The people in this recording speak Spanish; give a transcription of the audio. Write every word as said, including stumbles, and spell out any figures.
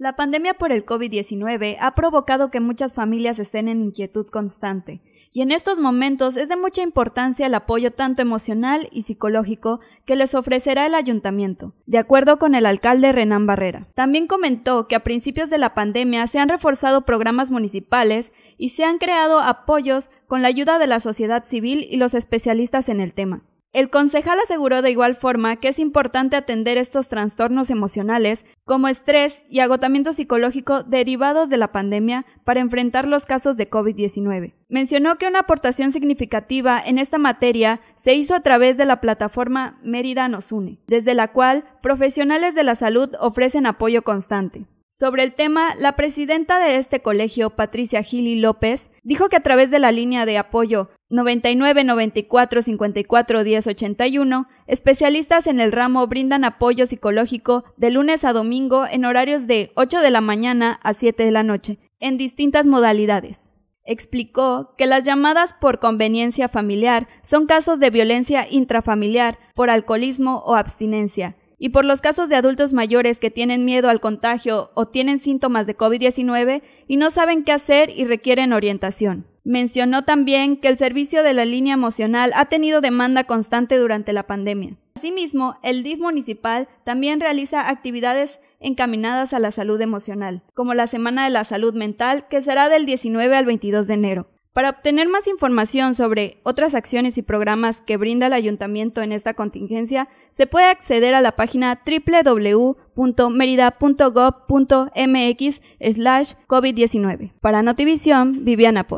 La pandemia por el COVID diecinueve ha provocado que muchas familias estén en inquietud constante, y en estos momentos es de mucha importancia el apoyo tanto emocional y psicológico que les ofrecerá el ayuntamiento, de acuerdo con el alcalde Renán Barrera. También comentó que a principios de la pandemia se han reforzado programas municipales y se han creado apoyos con la ayuda de la sociedad civil y los especialistas en el tema. El concejal aseguró de igual forma que es importante atender estos trastornos emocionales como estrés y agotamiento psicológico derivados de la pandemia para enfrentar los casos de COVID diecinueve. Mencionó que una aportación significativa en esta materia se hizo a través de la plataforma Mérida Nos Une, desde la cual profesionales de la salud ofrecen apoyo constante. Sobre el tema, la presidenta de este colegio, Patricia Gili López, dijo que a través de la línea de apoyo noventa y nueve, noventa y cuatro, cincuenta y cuatro, diez, ochenta y uno, especialistas en el ramo brindan apoyo psicológico de lunes a domingo en horarios de ocho de la mañana a siete de la noche, en distintas modalidades. Explicó que las llamadas por conveniencia familiar son casos de violencia intrafamiliar por alcoholismo o abstinencia, y por los casos de adultos mayores que tienen miedo al contagio o tienen síntomas de COVID diecinueve y no saben qué hacer y requieren orientación. Mencionó también que el servicio de la línea emocional ha tenido demanda constante durante la pandemia. Asimismo, el D I F municipal también realiza actividades encaminadas a la salud emocional, como la Semana de la Salud Mental, que será del diecinueve al veintidós de enero. Para obtener más información sobre otras acciones y programas que brinda el ayuntamiento en esta contingencia, se puede acceder a la página doble u doble u doble u punto mérida punto gob punto mx slash COVID diecinueve. Para Notivisión, Viviana Pot.